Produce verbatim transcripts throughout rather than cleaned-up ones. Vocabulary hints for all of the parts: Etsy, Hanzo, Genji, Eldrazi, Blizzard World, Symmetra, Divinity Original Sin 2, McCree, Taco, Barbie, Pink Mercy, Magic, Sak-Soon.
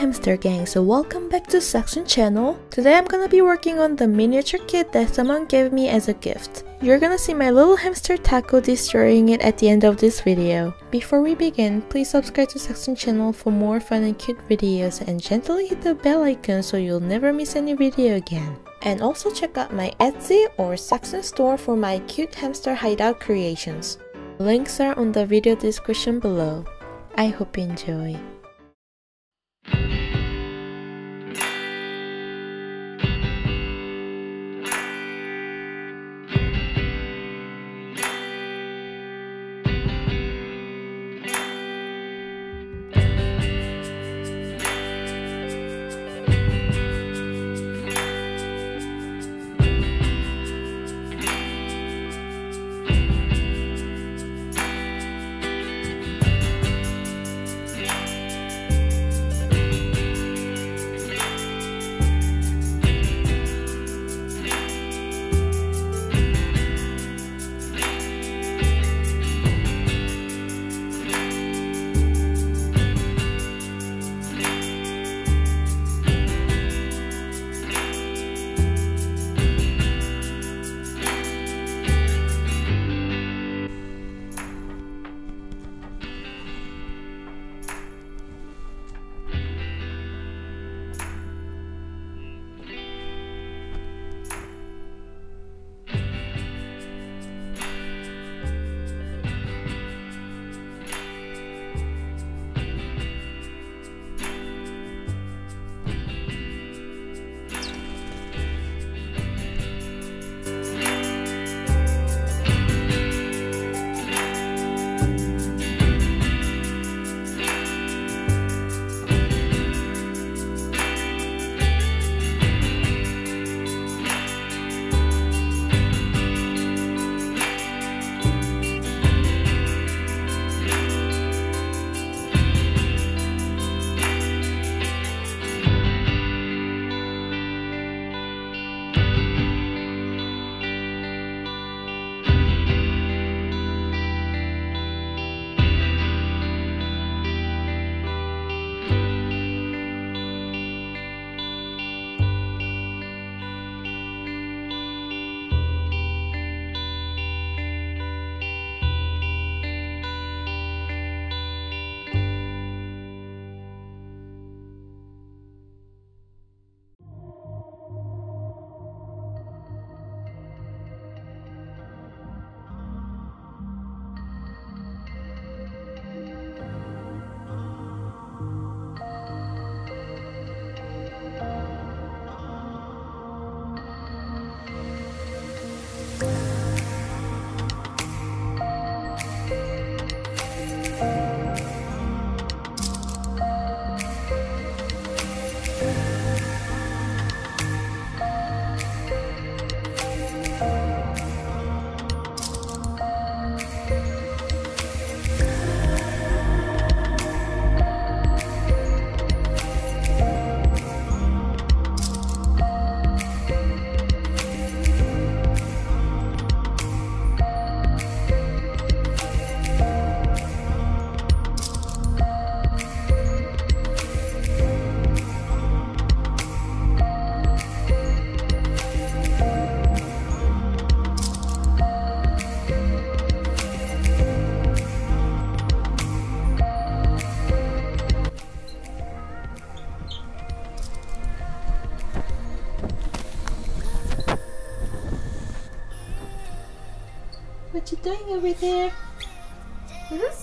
hamster gang, so welcome back to Sak-Soon channel. Today I'm gonna be working on the miniature kit that someone gave me as a gift. You're gonna see my little hamster Taco destroying it at the end of this video. Before we begin, please subscribe to Sak-Soon channel for more fun and cute videos and gently hit the bell icon so you'll never miss any video again. And also check out my Etsy or Sak-Soon store for my cute hamster hideout creations. Links are on the video description below. I hope you enjoy. What you doing over there? Mm-hmm.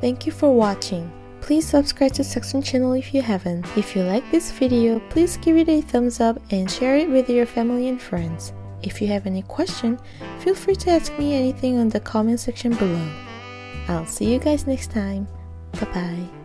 Thank you for watching. Please subscribe to Sak-Soon channel if you haven't. If you like this video, please give it a thumbs up and share it with your family and friends. If you have any question, feel free to ask me anything on the comment section below. I'll see you guys next time. Bye bye.